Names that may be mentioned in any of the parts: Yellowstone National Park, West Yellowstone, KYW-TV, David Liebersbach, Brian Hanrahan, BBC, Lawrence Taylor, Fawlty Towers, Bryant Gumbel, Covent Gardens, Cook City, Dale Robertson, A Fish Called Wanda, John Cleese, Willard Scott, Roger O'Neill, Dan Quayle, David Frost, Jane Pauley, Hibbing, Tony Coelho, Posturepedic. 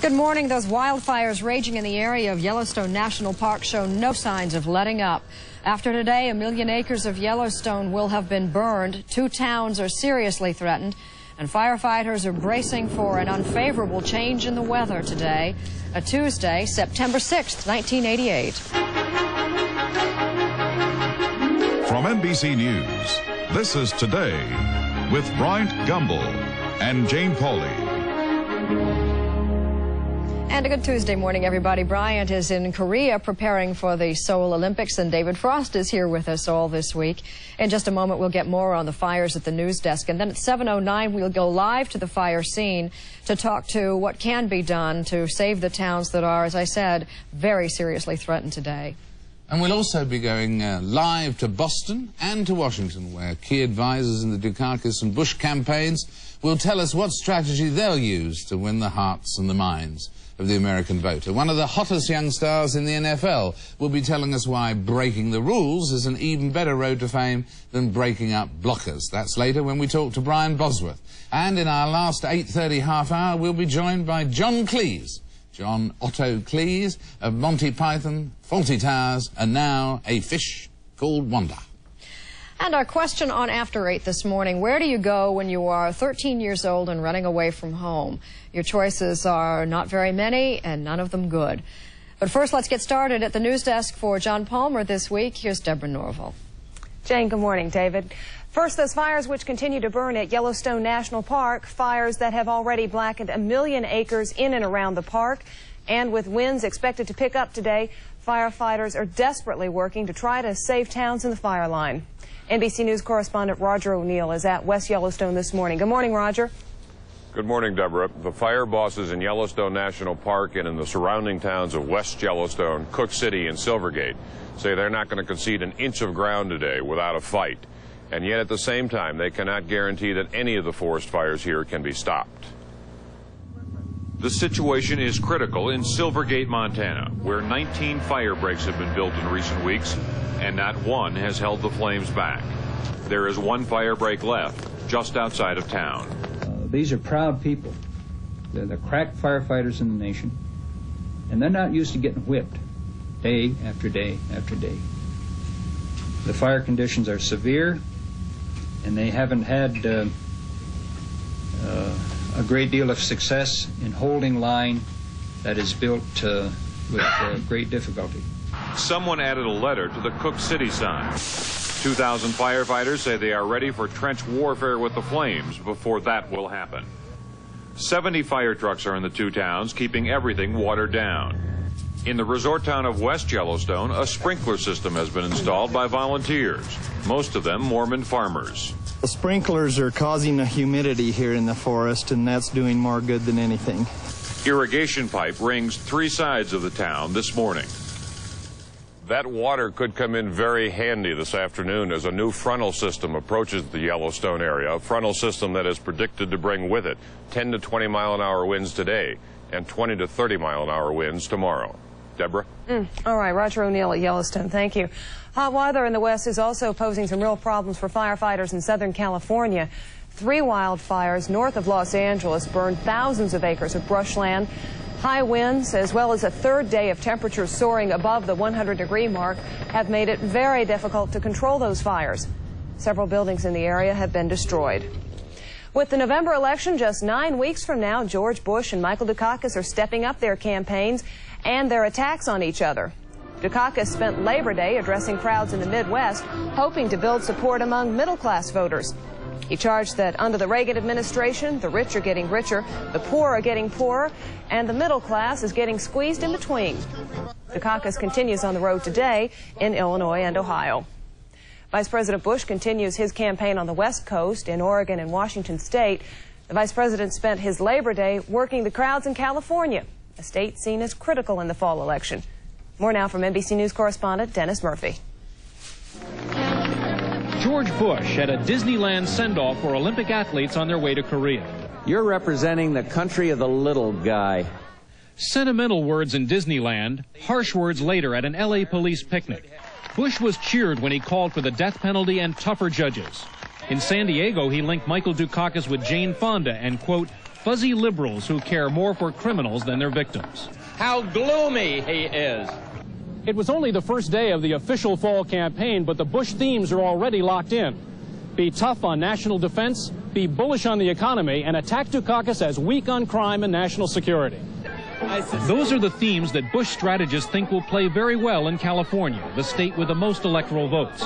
Good morning. Those wildfires raging in the area of Yellowstone National Park show no signs of letting up. After today, 1 million acres of Yellowstone will have been burned. 2 towns are seriously threatened, and firefighters are bracing for an unfavorable change in the weather today, a Tuesday, September 6th, 1988. From NBC News, this is Today with Bryant Gumbel and Jane Pauley. And a good Tuesday morning, everybody. Bryant is in Korea preparing for the Seoul Olympics, and David Frost is here with us all this week. In just a moment, we'll get more on the fires at the news desk. And then at 7:09, we'll go live to the fire scene to talk to what can be done to save the towns that are, as I said, very seriously threatened today. And we'll also be going live to Boston and to Washington, where key advisors in the Dukakis and Bush campaigns will tell us what strategy they'll use to win the hearts and the minds of the American voter. One of the hottest young stars in the NFL will be telling us why breaking the rules is an even better road to fame than breaking up blockers. That's later when we talk to Brian Bosworth. And in our last 8:30 half hour, we'll be joined by John Cleese. John Otto Cleese of Monty Python, Fawlty Towers, and now A Fish Called Wanda. And our question on After 8 this morning, where do you go when you are 13 years old and running away from home? Your choices are not very many and none of them good. But first, let's get started at the news desk for John Palmer this week. Here's Deborah Norville. Jane, good morning, David. First, those fires which continue to burn at Yellowstone National Park, fires that have already blackened 1 million acres in and around the park. And with winds expected to pick up today, firefighters are desperately working to try to save towns in the fire line. NBC News correspondent Roger O'Neill is at West Yellowstone this morning. Good morning, Roger. Good morning, Deborah. The fire bosses in Yellowstone National Park and in the surrounding towns of West Yellowstone, Cook City, and Silvergate say they're not going to concede an inch of ground today without a fight. And yet at the same time, they cannot guarantee that any of the forest fires here can be stopped. The situation is critical in Silvergate, Montana, where 19 fire breaks have been built in recent weeks, and not one has held the flames back. There is one fire break left just outside of town. These are proud people. They're the crack firefighters in the nation, and they're not used to getting whipped day after day after day. The fire conditions are severe, and they haven't had a great deal of success in holding line that is built with great difficulty. Someone added a letter to the Cook City sign. 2,000 firefighters say they are ready for trench warfare with the flames before that will happen. 70 fire trucks are in the 2 towns, keeping everything watered down. In the resort town of West Yellowstone, a sprinkler system has been installed by volunteers, most of them Mormon farmers. The sprinklers are causing a humidity here in the forest, and that's doing more good than anything. Irrigation pipe rings 3 sides of the town this morning. That water could come in very handy this afternoon as a new frontal system approaches the Yellowstone area, a frontal system that is predicted to bring with it 10 to 20 mile an hour winds today and 20 to 30 mile an hour winds tomorrow. Deborah? All right, Roger O'Neill at Yellowstone, thank you. Hot weather in the West is also posing some real problems for firefighters in Southern California. 3 wildfires north of Los Angeles burned thousands of acres of brushland. High winds, as well as a 3rd day of temperatures soaring above the 100-degree mark, have made it very difficult to control those fires. Several buildings in the area have been destroyed. With the November election just 9 weeks from now, George Bush and Michael Dukakis are stepping up their campaigns and their attacks on each other. Dukakis spent Labor Day addressing crowds in the Midwest, hoping to build support among middle-class voters. He charged that under the Reagan administration, the rich are getting richer, the poor are getting poorer, and the middle class is getting squeezed in between. Dukakis continues on the road today in Illinois and Ohio. Vice President Bush continues his campaign on the West Coast, in Oregon and Washington State. The Vice President spent his Labor Day working the crowds in California, a state seen as critical in the fall election. More now from NBC News correspondent Dennis Murphy. George Bush at a Disneyland send-off for Olympic athletes on their way to Korea. You're representing the country of the little guy. Sentimental words in Disneyland, harsh words later at an L.A. police picnic. Bush was cheered when he called for the death penalty and tougher judges. In San Diego, he linked Michael Dukakis with Jane Fonda and, quote, fuzzy liberals who care more for criminals than their victims. How gloomy he is. It was only the first day of the official fall campaign, but the Bush themes are already locked in. Be tough on national defense, be bullish on the economy, and attack Dukakis as weak on crime and national security. Those are the themes that Bush strategists think will play very well in California, the state with the most electoral votes.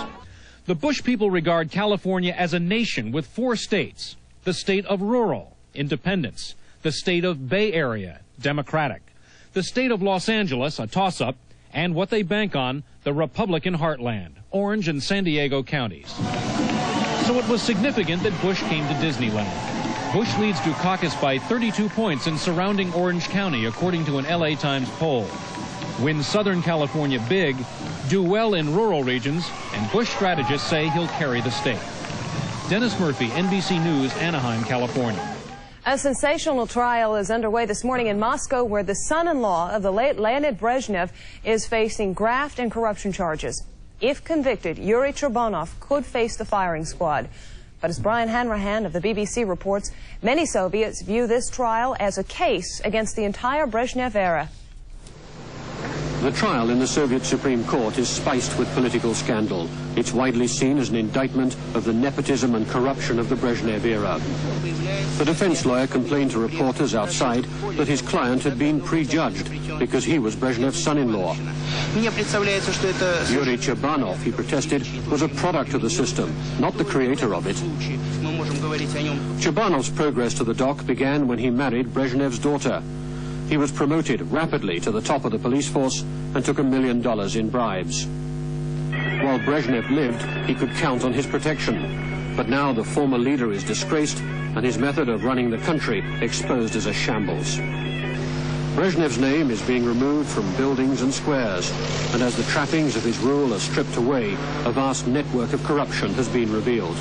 The Bush people regard California as a nation with four states: the state of rural, independence; the state of Bay Area, Democratic; the state of Los Angeles, a toss-up; and what they bank on, the Republican heartland, Orange and San Diego counties. So it was significant that Bush came to Disneyland. Bush leads Dukakis by 32 points in surrounding Orange County, according to an LA Times poll. Win Southern California big, do well in rural regions, and Bush strategists say he'll carry the state. Dennis Murphy, NBC News, Anaheim, California. A sensational trial is underway this morning in Moscow, where the son-in-law of the late Leonid Brezhnev is facing graft and corruption charges. If convicted, Yuri Churbanov could face the firing squad. But as Brian Hanrahan of the BBC reports, many Soviets view this trial as a case against the entire Brezhnev era. The trial in the Soviet Supreme Court is spiced with political scandal. It's widely seen as an indictment of the nepotism and corruption of the Brezhnev era. The defense lawyer complained to reporters outside that his client had been prejudged because he was Brezhnev's son-in-law. Yuri Churbanov, he protested, was a product of the system, not the creator of it. Churbanov's progress to the dock began when he married Brezhnev's daughter. He was promoted rapidly to the top of the police force and took $1 million in bribes. While Brezhnev lived, he could count on his protection. But now the former leader is disgraced and his method of running the country exposed as a shambles. Brezhnev's name is being removed from buildings and squares, and as the trappings of his rule are stripped away, a vast network of corruption has been revealed.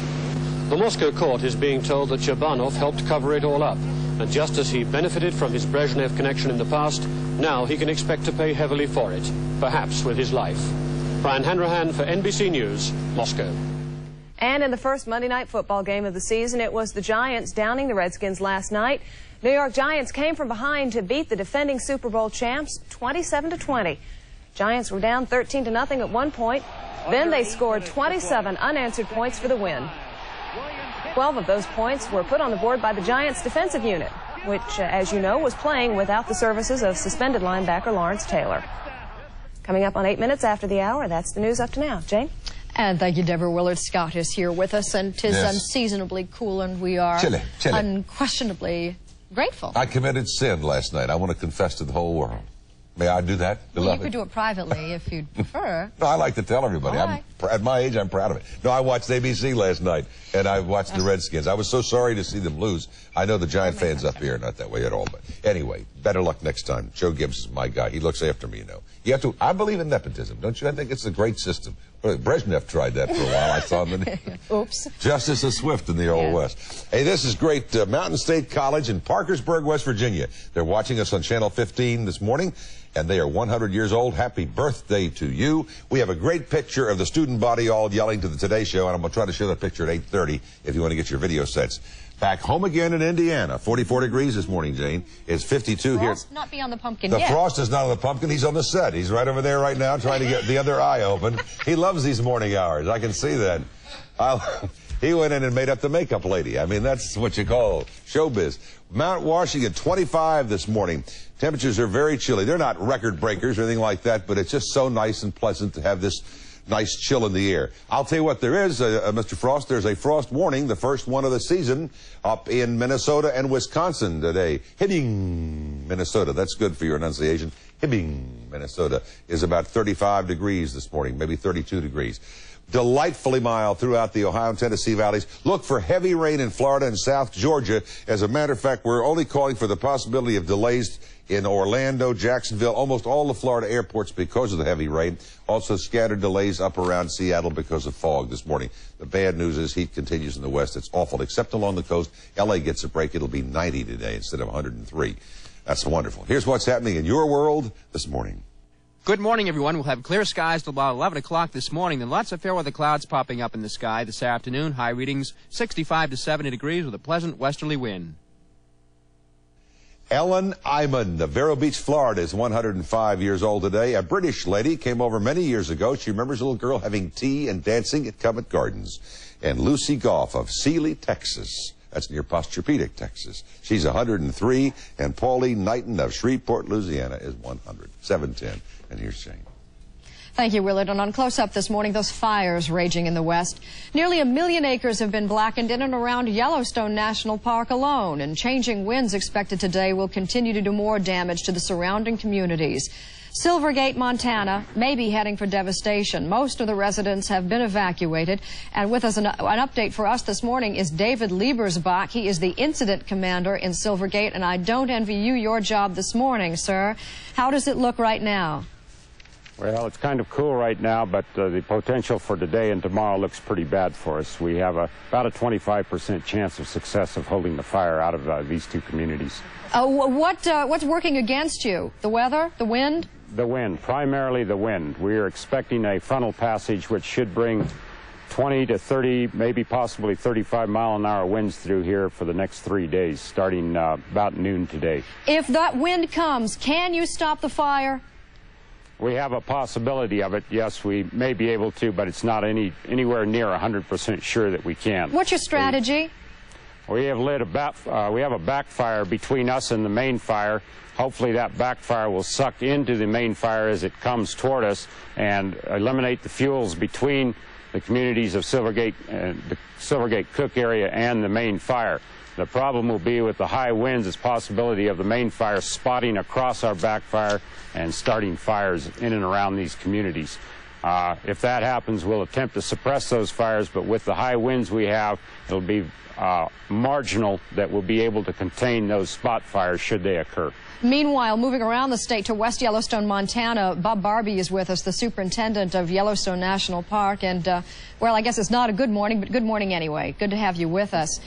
The Moscow court is being told that Churbanov helped cover it all up. And just as he benefited from his Brezhnev connection in the past, now he can expect to pay heavily for it, perhaps with his life. Brian Hanrahan for NBC News, Moscow. And in the first Monday Night Football game of the season, it was the Giants downing the Redskins last night. New York Giants came from behind to beat the defending Super Bowl champs 27-20. Giants were down 13-0 at one point. Then they scored 27 unanswered points for the win. 12 of those points were put on the board by the Giants' defensive unit, which, as you know, was playing without the services of suspended linebacker Lawrence Taylor. Coming up on 8 minutes after the hour, that's the news up to now. Jane? And thank you, Deborah. Willard Scott is here with us, and 'tis unseasonably cool, and we are chilly. Unquestionably grateful. I committed sin last night. I want to confess to the whole world. May I do that? Well, you could do it privately if you'd prefer. No, I like to tell everybody. Right. At my age, I'm proud of it. No, I watched ABC last night, and I watched the Redskins. I was so sorry to see them lose. I know the Giant fans up here are not that way at all. But anyway, better luck next time. Joe Gibbs is my guy. He looks after me, you know. You have to. I believe in nepotism, don't you? I think it's a great system. Brezhnev tried that for a while. I saw him in Oops. Justice is swift in the Old West. Hey, this is great. Mountain State College in Parkersburg, West Virginia. They're watching us on Channel 15 this morning, and they are 100 years old. Happy birthday to you. We have a great picture of the student body all yelling to the Today Show, and I'm going to try to show that picture at 8:30 if you want to get your video sets. Back home again in Indiana. 44 degrees this morning, Jane. It's 52 here. Frost not be on the pumpkin yet. The Frost is not on the pumpkin. He's on the set. He's right over there right now trying to get the other eye open. He loves these morning hours. I can see that. He went in and made up the makeup lady. I mean, that's what you call showbiz. Mount Washington, 25 this morning. Temperatures are very chilly. They're not record breakers or anything like that, but it's just so nice and pleasant to have this nice chill in the air. I'll tell you what there is, Mr. Frost, there's a frost warning, the first one of the season, up in Minnesota and Wisconsin today. Hibbing, Minnesota. That's good for your enunciation. Hibbing, Minnesota is about 35 degrees this morning, maybe 32 degrees. Delightfully mild throughout the Ohio and Tennessee valleys. Look for heavy rain in Florida and South Georgia. As a matter of fact, we're only calling for the possibility of delays in Orlando, Jacksonville, almost all the Florida airports because of the heavy rain. Also scattered delays up around Seattle because of fog this morning. The bad news is heat continues in the west. It's awful, except along the coast. L.A. gets a break. It'll be 90 today instead of 103. That's wonderful. Here's what's happening in your world this morning. Good morning, everyone. We'll have clear skies till about 11 o'clock this morning. Then lots of fair weather clouds popping up in the sky this afternoon. High readings 65 to 70 degrees with a pleasant westerly wind. Ellen Iman of Vero Beach, Florida, is 105 years old today. A British lady came over many years ago. She remembers a little girl having tea and dancing at Covent Gardens. And Lucy Goff of Sealy, Texas. That's near Posturepedic, Texas. She's 103. And Pauline Knighton of Shreveport, Louisiana, is 100. 7:10. And here's Shane. Thank you, Willard. And on Close Up this morning, those fires raging in the West. Nearly a million acres have been blackened in and around Yellowstone National Park alone, and changing winds expected today will continue to do more damage to the surrounding communities. Silvergate, Montana, may be heading for devastation. Most of the residents have been evacuated. And with us, an update for us this morning is David Liebersbach. He is the incident commander in Silvergate, and I don't envy you your job this morning, sir. How does it look right now? Well, it's kind of cool right now, but the potential for today and tomorrow looks pretty bad for us. We have about a 25% chance of success of holding the fire out of these two communities. What's working against you? The weather? The wind? The wind. Primarily the wind. We are expecting a funnel passage which should bring 20 to 30, maybe possibly 35-mile-an-hour winds through here for the next 3 days, starting about noon today. If that wind comes, can you stop the fire? We have a possibility of it, yes, we may be able to, but it's not anywhere near 100% sure that we can. What's your strategy? We have lit a backfire between us and the main fire. Hopefully that backfire will suck into the main fire as it comes toward us and eliminate the fuels between the communities of Silvergate and the Silvergate Cook area and the main fire. The problem will be with the high winds is possibility of the main fire spotting across our backfire and starting fires in and around these communities. If that happens, we'll attempt to suppress those fires, but with the high winds we have, it'll be marginal that we'll be able to contain those spot fires should they occur. Meanwhile, moving around the state to West Yellowstone, Montana, Bob Barbee is with us, the superintendent of Yellowstone National Park. And, well, I guess it's not a good morning, but good morning anyway. Good to have you with us.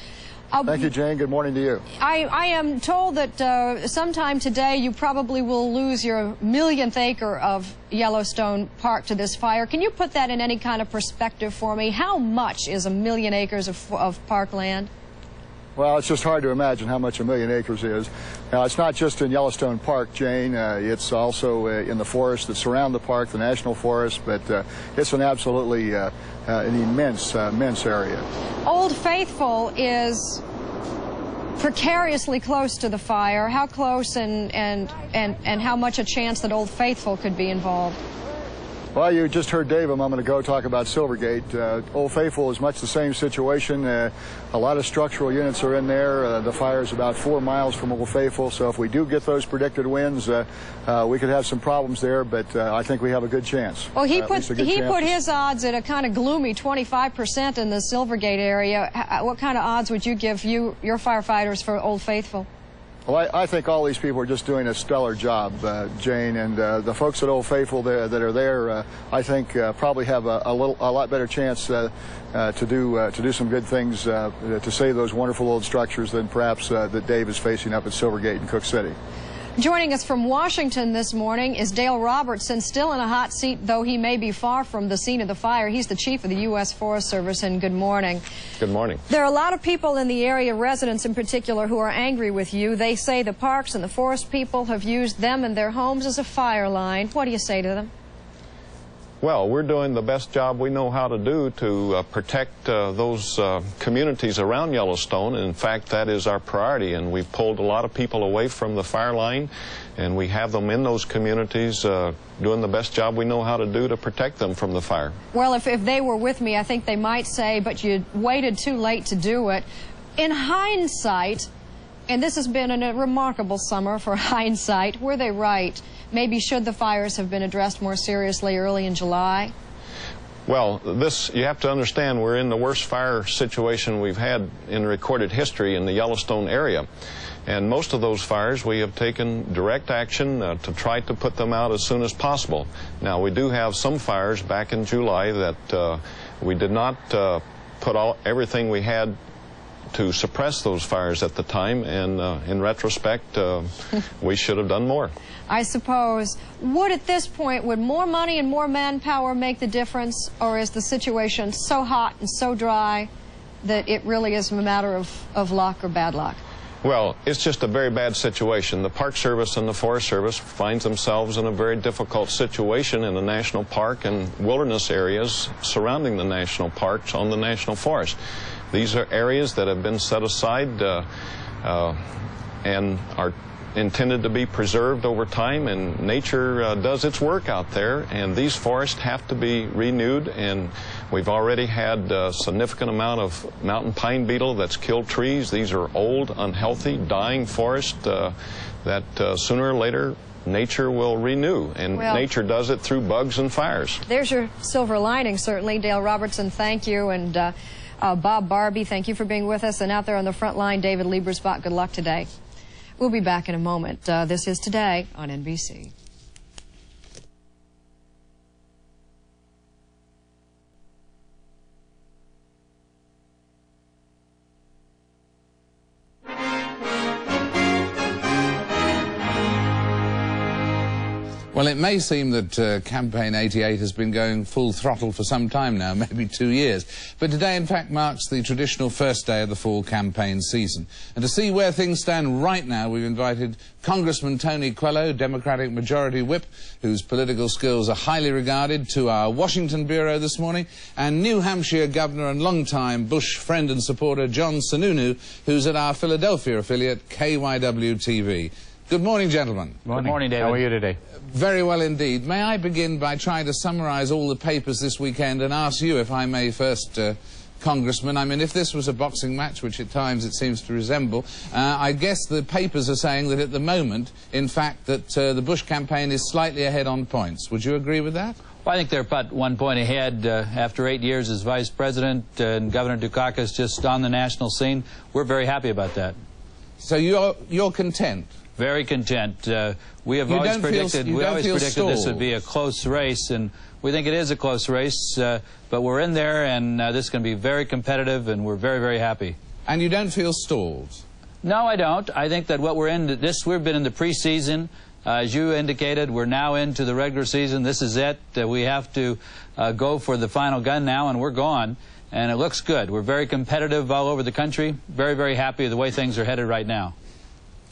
Thank you, Jane. Good morning to you. I am told that sometime today you probably will lose your millionth acre of Yellowstone Park to this fire. Can you put that in any kind of perspective for me? How much is a million acres of parkland? Well, it's just hard to imagine how much a million acres is. Now, it's not just in Yellowstone Park, Jane. It's also in the forests that surround the park, the national forest, but it's an absolutely an immense, immense area. Old Faithful is precariously close to the fire. How close and how much a chance that Old Faithful could be involved? Well, you just heard Dave a moment ago talk about Silvergate. Old Faithful is much the same situation. A lot of structural units are in there. The fire is about 4 miles from Old Faithful, so if we do get those predicted winds, we could have some problems there, but I think we have a good chance. Well, he put his odds at a kind of gloomy 25% in the Silvergate area. What kind of odds would you give your firefighters for Old Faithful? Well, I think all these people are just doing a stellar job, Jane, and the folks at Old Faithful that are there, I think probably have a lot better chance to do some good things to save those wonderful old structures than perhaps that Dave is facing up at Silvergate and Cook City. Joining us from Washington this morning is Dale Robertson, still in a hot seat, though he may be far from the scene of the fire. He's the chief of the U.S. Forest Service, and good morning. Good morning. There are a lot of people in the area, residents in particular, who are angry with you. They say the parks and the forest people have used them and their homes as a fire line. What do you say to them? Well, we're doing the best job we know how to do to protect those communities around Yellowstone. And in fact, that is our priority, and we've pulled a lot of people away from the fire line, and we have them in those communities doing the best job we know how to do to protect them from the fire. Well, if they were with me, I think they might say, but you waited too late to do it. In hindsight, and this has been a remarkable summer for hindsight, were they right? Maybe should the fires have been addressed more seriously early in July? Well, this, you have to understand, we're in the worst fire situation we've had in recorded history in the Yellowstone area. And most of those fires, we have taken direct action to try to put them out as soon as possible. Now, we do have some fires back in July that we did not put everything we had to suppress those fires at the time, and in retrospect, we should have done more. I suppose. At this point, would more money and more manpower make the difference, or is the situation so hot and so dry that it really is a matter of luck or bad luck? Well, it's just a very bad situation. The Park Service and the Forest Service find themselves in a very difficult situation in the national park and wilderness areas surrounding the national parks on the national forest. These are areas that have been set aside and are intended to be preserved over time, and nature does its work out there, and these forests have to be renewed. And we've already had a significant amount of mountain pine beetle that's killed trees. These are old, unhealthy, dying forests that sooner or later nature will renew, and well, nature does it through bugs and fires. There's your silver lining, certainly. Dale Robertson, thank you, and Bob Barbee, thank you for being with us, and out there on the front line, David Liebersbach, good luck today. We'll be back in a moment. This is Today on NBC. Well, it may seem that Campaign 88 has been going full throttle for some time now, maybe 2 years. But today, in fact, marks the traditional first day of the fall campaign season. And to see where things stand right now, we've invited Congressman Tony Coelho, Democratic Majority Whip, whose political skills are highly regarded, to our Washington Bureau this morning, and New Hampshire Governor and longtime Bush friend and supporter John Sununu, who's at our Philadelphia affiliate, KYW-TV. Good morning, gentlemen. Morning. Good morning, David. How are you today? Very well indeed. May I begin by trying to summarize all the papers this weekend and ask you, if I may first, Congressman, I mean, if this was a boxing match, which at times it seems to resemble, I guess the papers are saying that at the moment, in fact, that the Bush campaign is slightly ahead on points. Would you agree with that? Well, I think they're about 1 point ahead after 8 years as vice president and Governor Dukakis just on the national scene. We're very happy about that. So you're content? Very content. We have always predicted this would be a close race, and we think it is a close race, but we're in there, and this is going to be very competitive, and we're very, very happy. And you don't feel stalled? No, I don't. I think that what we're in this, we've been in the preseason. As you indicated, we're now into the regular season. This is it. We have to go for the final gun now, and we're gone. And it looks good. We're very competitive all over the country. Very, very happy with the way things are headed right now.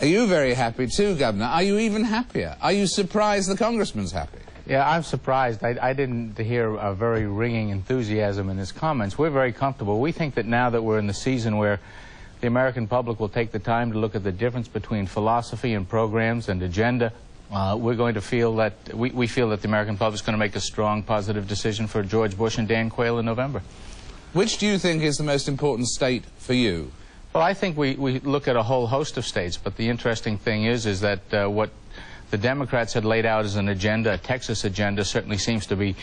Are you very happy too, Governor? Are you even happier? Are you surprised the Congressman's happy? Yeah, I'm surprised. I didn't hear a very ringing enthusiasm in his comments. We're very comfortable. We think that now that we're in the season where the American public will take the time to look at the difference between philosophy and programs and agenda, we're going to feel that we feel that the American public is going to make a strong, positive decision for George Bush and Dan Quayle in November. Which do you think is the most important state for you? Well, I think we look at a whole host of states, but the interesting thing is that what the Democrats had laid out as an agenda, a Texas agenda, certainly seems to be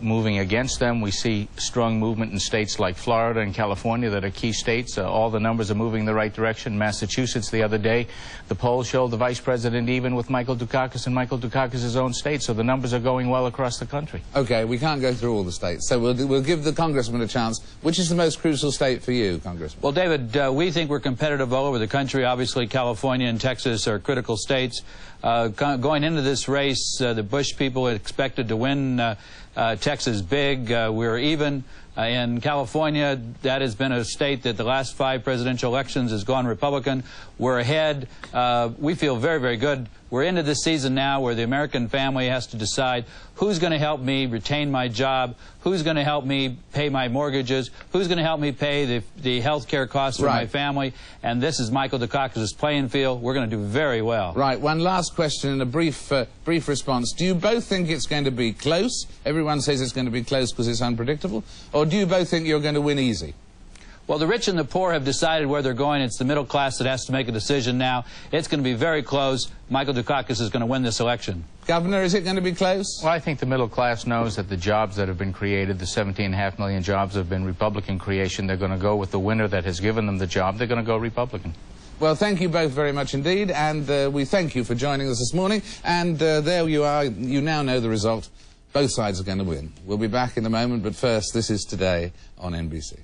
moving against them. We see strong movement in states like Florida and California that are key states. All the numbers are moving in the right direction. Massachusetts the other day, the polls showed the vice president even with Michael Dukakis and Michael Dukakis' own state, so the numbers are going well across the country. Okay, we can't go through all the states, so we'll give the Congressman a chance. Which is the most crucial state for you, Congressman? Well, David, we think we're competitive all over the country. Obviously, California and Texas are critical states. Going into this race, the Bush people expected to win Texas big. We're even. In California, that has been a state that the last 5 presidential elections has gone Republican. We're ahead. We feel very, very good. We're into this season now where the American family has to decide who's going to help me retain my job, who's going to help me pay my mortgages, who's going to help me pay the health care costs for my family. And this is Michael Dukakis' playing field. We're going to do very well. Right. One last question and a brief response. Do you both think it's going to be close? Everyone says it's going to be close because it's unpredictable. Or do you both think you're going to win easy? Well, the rich and the poor have decided where they're going. It's the middle class that has to make a decision now. It's going to be very close. Michael Dukakis is going to win this election. Governor, is it going to be close? Well, I think the middle class knows that the jobs that have been created, the 17.5 million jobs have been Republican creation. They're going to go with the winner that has given them the job. They're going to go Republican. Well, thank you both very much indeed, and we thank you for joining us this morning. And there you are. You now know the result. Both sides are going to win. We'll be back in a moment, but first, this is Today on NBC.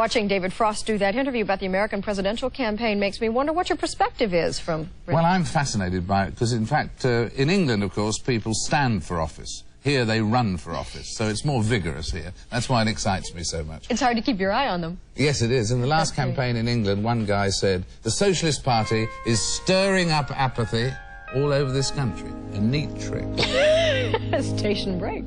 Watching David Frost do that interview about the American presidential campaign makes me wonder what your perspective is from Britain. Well, I'm fascinated by it because, in fact, in England, of course, people stand for office. Here they run for office, so it's more vigorous here. That's why it excites me so much. It's hard to keep your eye on them. Yes, it is. In the last campaign in England, one guy said, the Socialist Party is stirring up apathy all over this country. A neat trick. Station break.